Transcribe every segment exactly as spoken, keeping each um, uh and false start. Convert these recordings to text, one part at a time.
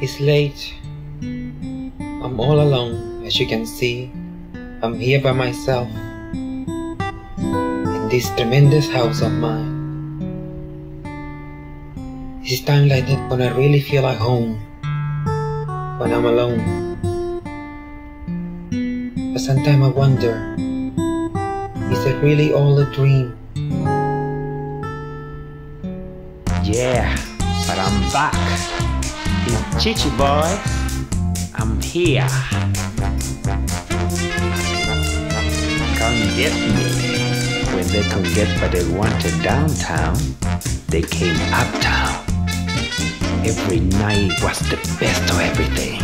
It's late. I'm all alone, as you can see. I'm here by myself in this tremendous house of mine. It's time like that when I really feel at home, when I'm alone. But sometimes I wonder, is it really all a dream? Yeah, but I'm back. It's Chi-Chi boy. I'm here. Come get me. When they couldn't get what they wanted downtown, they came uptown. Every night was the best of everything,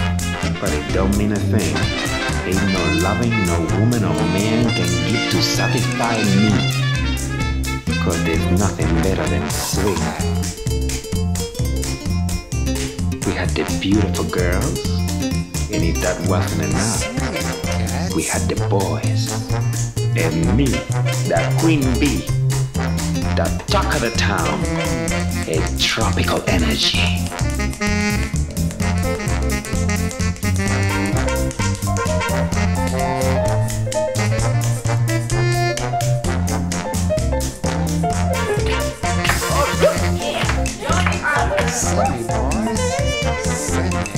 but it don't mean a thing. Ain't no loving no woman or man can give to satisfy me, 'cause there's nothing better than sweet. We had the beautiful girls, and if that wasn't enough, we had the boys, and me, the queen bee, the talk of the town, a tropical energy. Sunny boys, Sunny.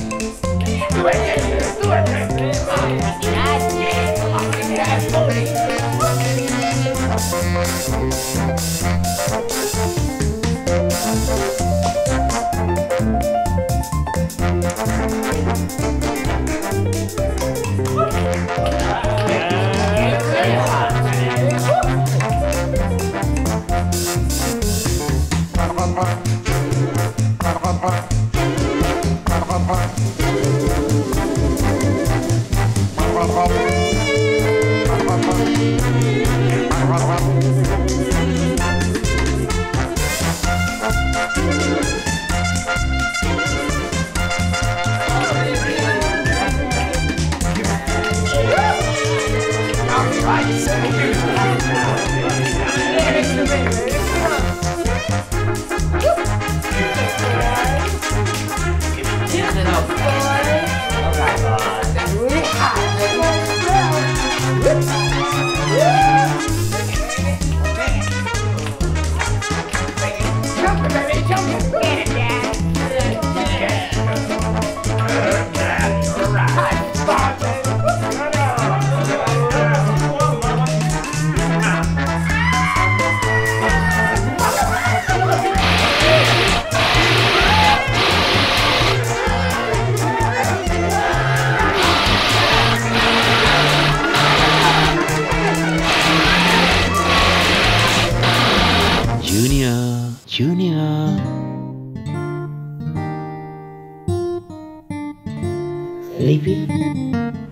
Junior, Junior. Sleepy?